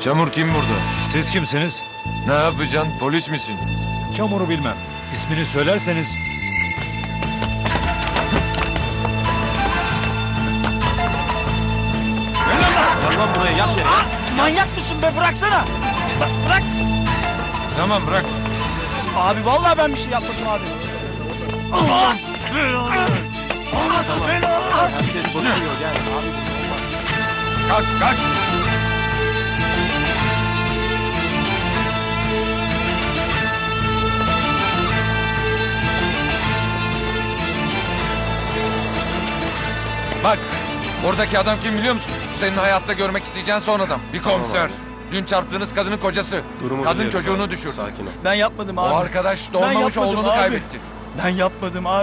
Çamur kim burada? Siz kimsiniz? Ne yapacaksın? Polis misin? Çamuru bilmem. İsmini söylerseniz... Lan buraya yat yere. Manyak mısın be? Bıraksana. Bırak. Tamam bırak. Abi vallahi ben bir şey yapmadım abi. Allah! Allah bela! Herkes bozuyor gel abi. Kalk kalk. Bak. Oradaki adam kim biliyor musun? Senin hayatta görmek isteyeceğin son adam. Bir komiser. Dün çarptığınız kadının kocası. Durumu kadın çocuğunu düşürdü. Ben yapmadım abi. O arkadaş doğmamış oğlunu kaybetti. Ben yapmadım abi.